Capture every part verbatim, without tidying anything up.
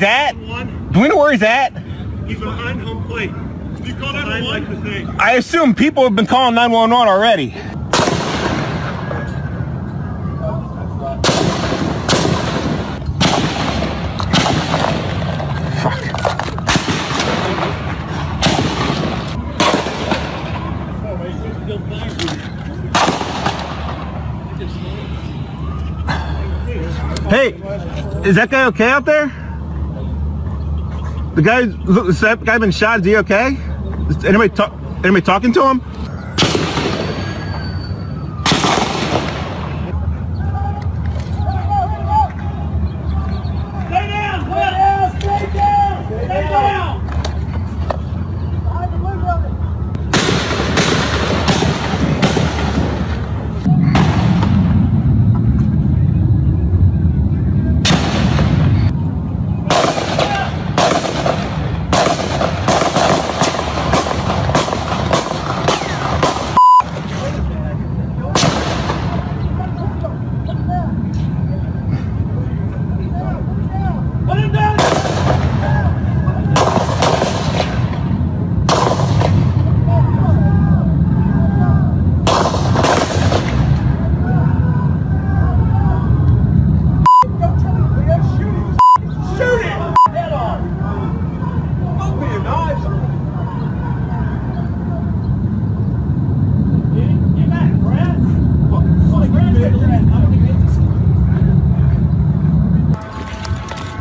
he's at? One. Do we know where he's at? He's behind home plate. You call nine one one? Like I assume people have been calling nine one one already. Hey, is that guy okay out there? The guy, look, has that guy been shot? Is he okay? Is anybody talk? Anybody talking to him?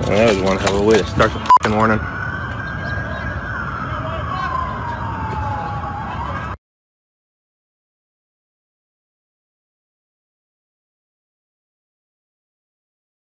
That was one hell of a way to start the f***ing morning.